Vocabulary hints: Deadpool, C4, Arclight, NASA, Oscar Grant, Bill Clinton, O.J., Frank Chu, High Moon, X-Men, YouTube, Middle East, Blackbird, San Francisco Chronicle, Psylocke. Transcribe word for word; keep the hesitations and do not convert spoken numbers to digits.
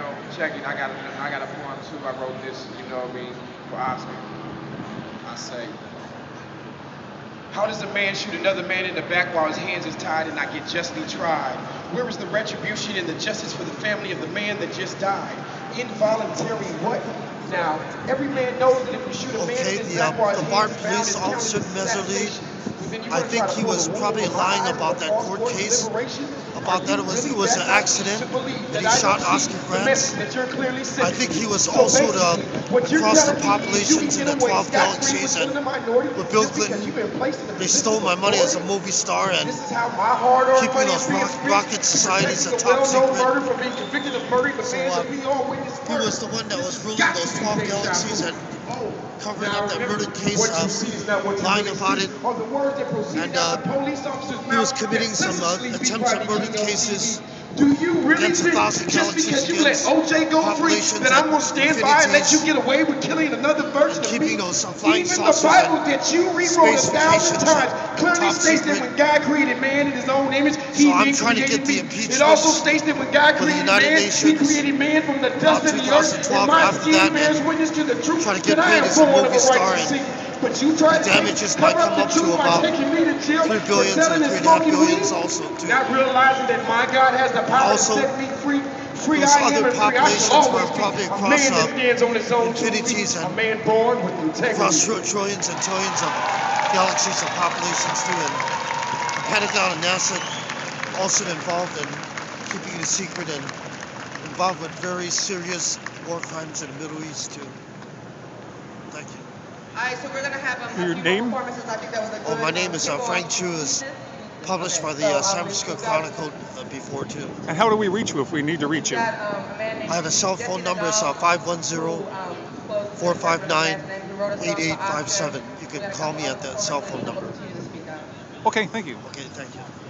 know, checking, I got a, I got a poem too, I wrote this, you know what I mean, for Oscar. I say, how does a man shoot another man in the back while his hands is tied and not get justly tried? Where is the retribution and the justice for the family of the man that just died? Involuntary what? Now, every man knows that if you shoot a man okay, in his back while his hands is tied, it's counted. I think he was probably lying about that court case, about that it was, it was an accident that he shot Oscar Grant. I think he was also the, across the populations in the twelve galaxies, and with Bill Clinton, they stole my money as a movie star, and keeping those rocket societies a top secret. So uh, he was the one that was ruling those twelve galaxies and covering now, up that murder case, of lying about it, and uh, he was committing some uh, attempts at murder cases. Do you really think just because you let O J go free that I'm going to stand by and let you get away with killing another version of me? Even the Bible that you rewrote a thousand times clearly states that when God created man in his own image, he recreated me. It also states that when God created man, he created man from the dust of the earth, and my skin bears witness to the truth that I am born of a righteous seed. But you tried to cover up the truth by taking me to jail for selling and smoking weed, not realizing that my God has the power to set me free. Free I am and free I shall always be. A man that stands on his own two feet, a man born with integrity. Across trillions and trillions of galaxies and populations too, and the Pentagon and NASA also involved in keeping it a secret and involved with very serious war crimes in the Middle East too. Thank you. All right, so we're going to have um, your name? Performances. I think that was a good oh, my name is uh, Frank Chu. Is published okay, by the so, uh, San Francisco Chronicle uh, before, too. And how do we reach you if we need to reach you? Got, um, I have a cell phone number. It's uh, five one zero, four five nine, eight eight five seven. You can call me at that cell phone number. Okay, thank you. Okay, thank you.